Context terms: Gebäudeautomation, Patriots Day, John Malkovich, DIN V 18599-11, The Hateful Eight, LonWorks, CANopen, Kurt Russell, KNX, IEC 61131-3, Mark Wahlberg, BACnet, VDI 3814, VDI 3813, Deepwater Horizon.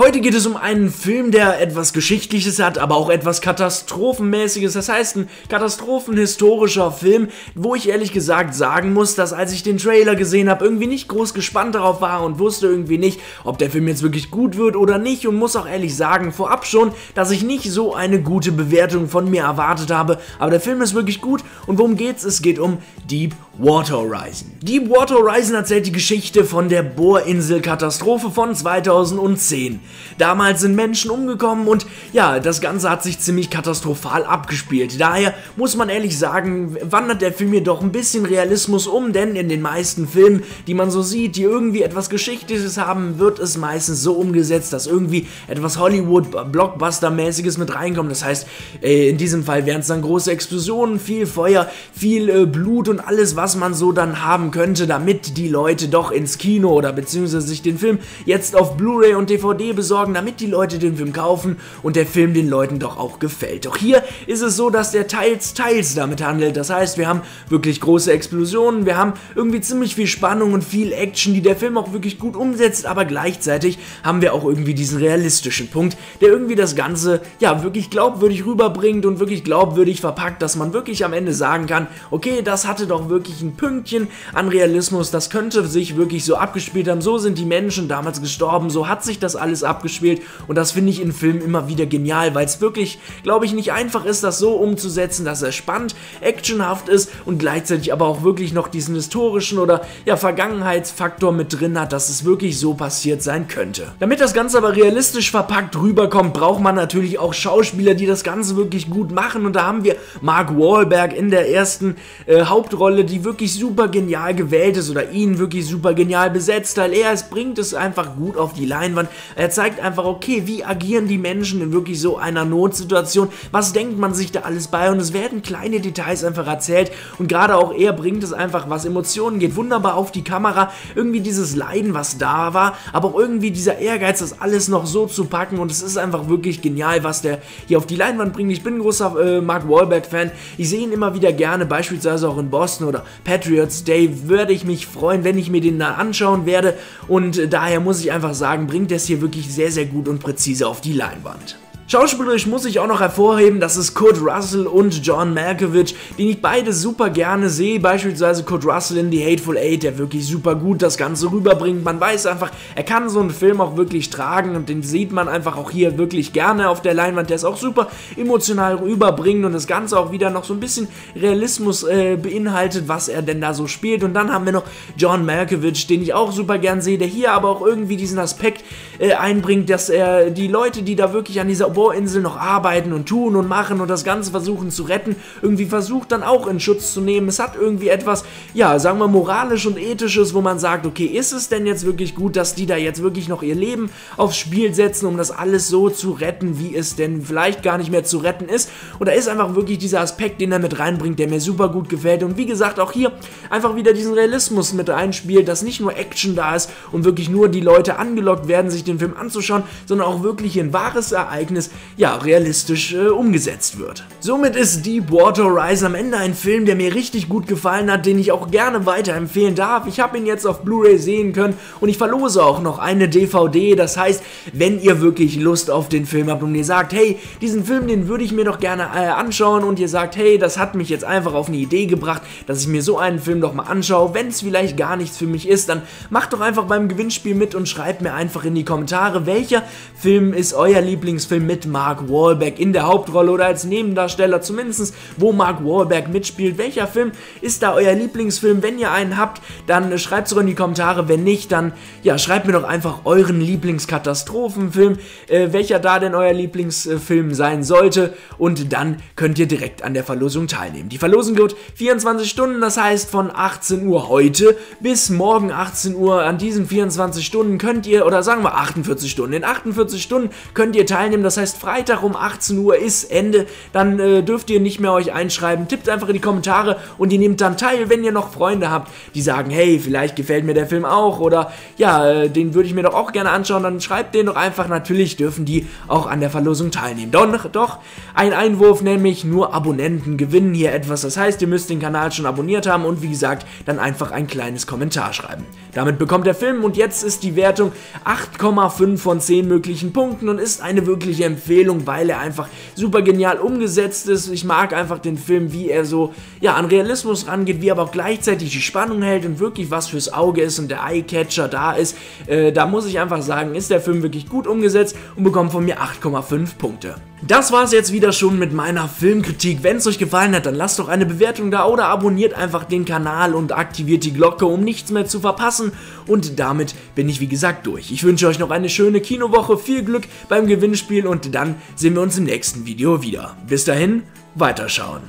Heute geht es um einen Film, der etwas Geschichtliches hat, aber auch etwas Katastrophenmäßiges. Das heißt, ein katastrophenhistorischer Film, wo ich ehrlich gesagt sagen muss, dass als ich den Trailer gesehen habe, irgendwie nicht groß gespannt darauf war und wusste irgendwie nicht, ob der Film jetzt wirklich gut wird oder nicht, und muss auch ehrlich sagen, vorab schon, dass ich nicht so eine gute Bewertung von mir erwartet habe. Aber der Film ist wirklich gut, und worum geht's? Es geht um Deepwater Horizon. Deepwater Horizon erzählt die Geschichte von der Bohrinselkatastrophe von 2010. Damals sind Menschen umgekommen und ja, das Ganze hat sich ziemlich katastrophal abgespielt. Daher muss man ehrlich sagen, wandert der Film jedoch ein bisschen Realismus um, denn in den meisten Filmen, die man so sieht, die irgendwie etwas Geschichtliches haben, wird es meistens so umgesetzt, dass irgendwie etwas Hollywood-Blockbuster-mäßiges mit reinkommt. Das heißt, in diesem Fall wären es dann große Explosionen, viel Feuer, viel Blut und alles, was man so dann haben könnte, damit die Leute doch ins Kino oder beziehungsweise sich den Film jetzt auf Blu-ray und DVD besorgen, damit die Leute den Film kaufen und der Film den Leuten doch auch gefällt. Doch hier ist es so, dass der teils damit handelt. Das heißt, wir haben wirklich große Explosionen, wir haben irgendwie ziemlich viel Spannung und viel Action, die der Film auch wirklich gut umsetzt, aber gleichzeitig haben wir auch irgendwie diesen realistischen Punkt, der irgendwie das Ganze, ja, wirklich glaubwürdig rüberbringt und wirklich glaubwürdig verpackt, dass man wirklich am Ende sagen kann, okay, das hatte doch wirklich ein Pünktchen an Realismus, das könnte sich wirklich so abgespielt haben, so sind die Menschen damals gestorben, so hat sich das alles abgespielt, und das finde ich in Filmen immer wieder genial, weil es wirklich, glaube ich, nicht einfach ist, das so umzusetzen, dass er spannend, actionhaft ist und gleichzeitig aber auch wirklich noch diesen historischen oder ja Vergangenheitsfaktor mit drin hat, dass es wirklich so passiert sein könnte. Damit das Ganze aber realistisch verpackt rüberkommt, braucht man natürlich auch Schauspieler, die das Ganze wirklich gut machen, und da haben wir Mark Wahlberg in der ersten Hauptrolle, die wirklich super genial gewählt ist oder ihn wirklich super genial besetzt, weil bringt es einfach gut auf die Leinwand. Er zeigt einfach, okay, wie agieren die Menschen in wirklich so einer Notsituation? Was denkt man sich da alles bei? Und es werden kleine Details einfach erzählt, und gerade auch er bringt es einfach, was Emotionen geht, wunderbar auf die Kamera. Irgendwie dieses Leiden, was da war, aber auch irgendwie dieser Ehrgeiz, das alles noch so zu packen, und es ist einfach wirklich genial, was der hier auf die Leinwand bringt. Ich bin ein großer Mark Wahlberg-Fan. Ich sehe ihn immer wieder gerne, beispielsweise auch in Boston oder Patriots Day. Würde ich mich freuen, wenn ich mir den da anschauen werde, und daher muss ich einfach sagen, bringt das hier wirklich sehr, sehr gut und präzise auf die Leinwand. Schauspielerisch muss ich auch noch hervorheben, dass es Kurt Russell und John Malkovich, den ich beide super gerne sehe, beispielsweise Kurt Russell in The Hateful Eight, der wirklich super gut das Ganze rüberbringt. Man weiß einfach, er kann so einen Film auch wirklich tragen, und den sieht man einfach auch hier wirklich gerne auf der Leinwand. Der ist auch super emotional rüberbringt und das Ganze auch wieder noch so ein bisschen Realismus beinhaltet, was er denn da so spielt. Und dann haben wir noch John Malkovich, den ich auch super gern sehe, der hier aber auch irgendwie diesen Aspekt einbringt, dass er die Leute, die da wirklich an dieser Bohrinsel noch arbeiten und tun und machen und das Ganze versuchen zu retten, irgendwie versucht dann auch in Schutz zu nehmen. Es hat irgendwie etwas, ja, sagen wir, moralisch und ethisches, wo man sagt, okay, ist es denn jetzt wirklich gut, dass die da jetzt wirklich noch ihr Leben aufs Spiel setzen, um das alles so zu retten, wie es denn vielleicht gar nicht mehr zu retten ist? Oder ist einfach wirklich dieser Aspekt, den er mit reinbringt, der mir super gut gefällt, und wie gesagt, auch hier einfach wieder diesen Realismus mit reinspielt, dass nicht nur Action da ist und wirklich nur die Leute angelockt werden, sich den Film anzuschauen, sondern auch wirklich ein wahres Ereignis, ja, realistisch umgesetzt wird. Somit ist Deepwater Horizon am Ende ein Film, der mir richtig gut gefallen hat, den ich auch gerne weiterempfehlen darf. Ich habe ihn jetzt auf Blu-ray sehen können, und ich verlose auch noch eine DVD. Das heißt, wenn ihr wirklich Lust auf den Film habt und ihr sagt, hey, diesen Film, den würde ich mir doch gerne anschauen, und ihr sagt, hey, das hat mich jetzt einfach auf eine Idee gebracht, dass ich mir so einen Film doch mal anschaue, wenn es vielleicht gar nichts für mich ist, dann macht doch einfach beim Gewinnspiel mit und schreibt mir einfach in die Kommentare, welcher Film ist euer Lieblingsfilm mit Mark Wahlberg in der Hauptrolle oder als Nebendarsteller, zumindest wo Mark Wahlberg mitspielt. Welcher Film ist da euer Lieblingsfilm? Wenn ihr einen habt, dann schreibt es doch in die Kommentare. Wenn nicht, dann ja, schreibt mir doch einfach euren Lieblingskatastrophenfilm, welcher da denn euer Lieblingsfilm sein sollte, und dann könnt ihr direkt an der Verlosung teilnehmen. Die Verlosung geht 24 Stunden, das heißt von 18 Uhr heute bis morgen 18 Uhr. An diesen 24 Stunden könnt ihr, oder sagen wir 48 Stunden, in 48 Stunden könnt ihr teilnehmen, das heißt, heißt Freitag um 18 Uhr ist Ende, dann dürft ihr nicht mehr euch einschreiben, tippt einfach in die Kommentare und ihr nehmt dann teil, wenn ihr noch Freunde habt, die sagen, hey, vielleicht gefällt mir der Film auch oder ja, den würde ich mir doch auch gerne anschauen, dann schreibt den doch einfach, natürlich dürfen die auch an der Verlosung teilnehmen. Doch, ein Einwurf, nämlich nur Abonnenten gewinnen hier etwas, das heißt, ihr müsst den Kanal schon abonniert haben und wie gesagt, dann einfach ein kleines Kommentar schreiben. Damit bekommt der Film und jetzt ist die Wertung 8,5 von 10 möglichen Punkten und ist eine wirkliche Empfehlung, weil er einfach super genial umgesetzt ist. Ich mag einfach den Film, wie er so ja, an Realismus rangeht, wie aber auch gleichzeitig die Spannung hält und wirklich was fürs Auge ist und der Eyecatcher da ist. Da muss ich einfach sagen, ist der Film wirklich gut umgesetzt und bekommt von mir 8,5 Punkte. Das war's jetzt wieder schon mit meiner Filmkritik. Wenn es euch gefallen hat, dann lasst doch eine Bewertung da oder abonniert einfach den Kanal und aktiviert die Glocke, um nichts mehr zu verpassen. Und damit bin ich wie gesagt durch. Ich wünsche euch noch eine schöne Kinowoche, viel Glück beim Gewinnspiel und dann sehen wir uns im nächsten Video wieder. Bis dahin, weiterschauen.